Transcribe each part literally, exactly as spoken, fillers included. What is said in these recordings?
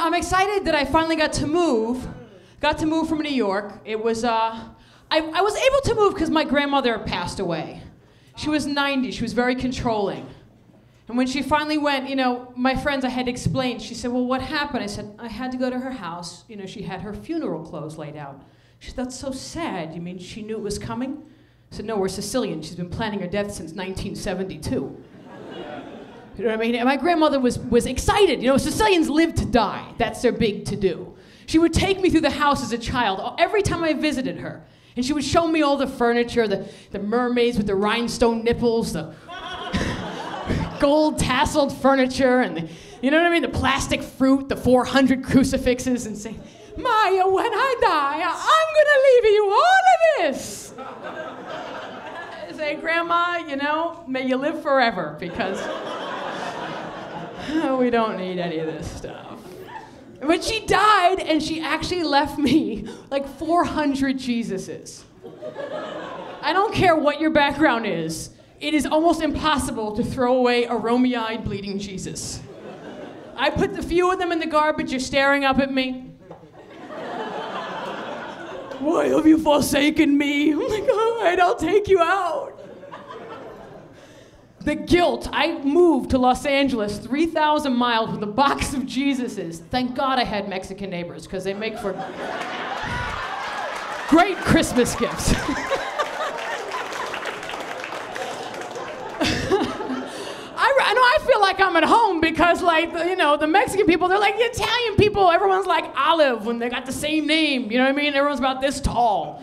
Yeah, I'm excited that I finally got to move. Got to move from New York. It was, uh, I, I was able to move because my grandmother passed away. She was ninety, she was very controlling. And when she finally went, you know, my friends I had explained, she said, well, what happened? I said, I had to go to her house. You know, she had her funeral clothes laid out. She said, that's so sad. You mean she knew it was coming? I said, no, we're Sicilian. She's been planning her death since nineteen seventy-two. You know what I mean? And my grandmother was, was excited. You know, Sicilians live to die. That's their big to-do. She would take me through the house as a child, every time I visited her. And she would show me all the furniture, the, the mermaids with the rhinestone nipples, the gold tasseled furniture, and the, you know what I mean? The plastic fruit, the four hundred crucifixes, and say, Maya, when I die, I'm gonna leave you all of this. Say, Grandma, you know, may you live forever, because we don't need any of this stuff. But she died, and she actually left me like four hundred Jesuses. I don't care what your background is. It is almost impossible to throw away a Romey-eyed bleeding Jesus. I put the few of them in the garbage. You're staring up at me. Why have you forsaken me? I'm like, all right, I'll take you out. The guilt. I moved to Los Angeles three thousand miles with a box of Jesuses. Thank God I had Mexican neighbors, because they make for great Christmas gifts. I, I know I feel like I'm at home because, like, you know, the Mexican people, they're like the Italian people. Everyone's like Olive when they got the same name. You know what I mean? Everyone's about this tall.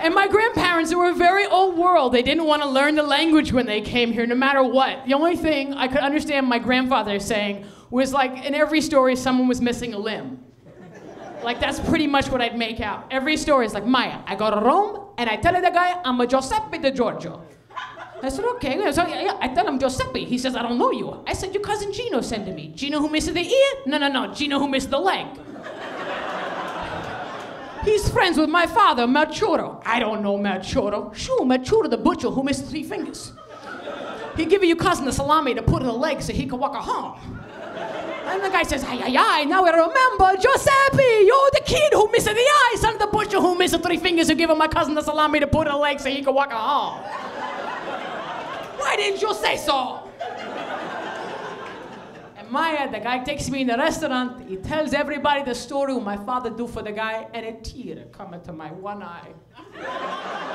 And my grandparents, they were very old world. They didn't want to learn the language when they came here, no matter what. The only thing I could understand my grandfather saying was, like, in every story, someone was missing a limb. Like, that's pretty much what I'd make out. Every story is like, Maya, I go to Rome, and I tell the guy I'm a Giuseppe de Giorgio. I said, okay. So, yeah, I tell him Giuseppe. He says, I don't know you. I said, your cousin Gino sent to me. Gino who missed the ear? No, no, no. Gino who missed the leg. He's friends with my father, Melchoro. I don't know Melchoro. Sure, Melchoro the butcher who missed three fingers. He give your cousin the salami to put in the leg so he could walk her home. And the guy says, ay, ay, ay, now I remember, Giuseppe, you're the kid who missed the eye, son of the butcher who missed three fingers who gave my cousin the salami to put in the leg so he could walk her home. Why didn't you say so? Maya, the guy takes me in the restaurant, he tells everybody the story my father do for the guy, and a tear come into my one eye.